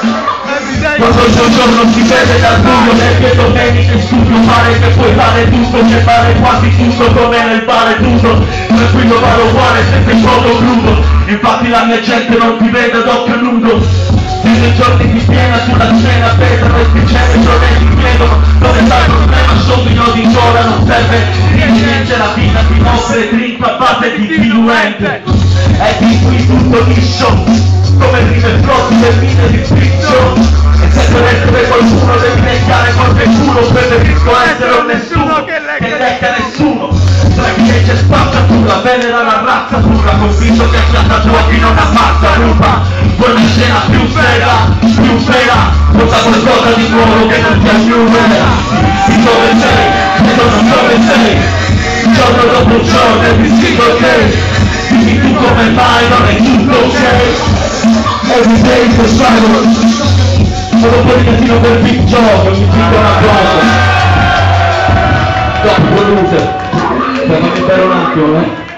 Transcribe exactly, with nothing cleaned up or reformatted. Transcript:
Quando il soggiorno si vede dal buio, perché domenica in studio pare che puoi fare tutto, che pare quasi tutto come nel bar è tutto, tranquillo vado uguale sempre in modo crudo, infatti la mia gente non ti vede ad occhio nudo, i giorni mi piena sulla cena, pesano e spicciano i giorni mi chiedono, dove sta il problema, sotto i nodi ancora non serve, niente la vita ti offre dritto a parte di diluente, è di qui tutto liscio, come rime flotti del vita di spiccio, per qualcuno devi negare qualche culo, preferisco essere un nessuno che lecca nessuno, tra chi legge spacca pura, venera la razza pura, convinto che a casa tua chi non ammazza ruba, vuoi una scena più vera, più vera, porta qualcosa di nuovo che non ti aiuterà, di dove sei, di dove sei, giorno dopo giorno è più sicuro che, dimmi tu come mai non è tutto ok, every day for struggle. Sono un po' di casino per Big Joe, ogni cinque un applauso. Dopo, buon luce. Fermami per un attimo, eh.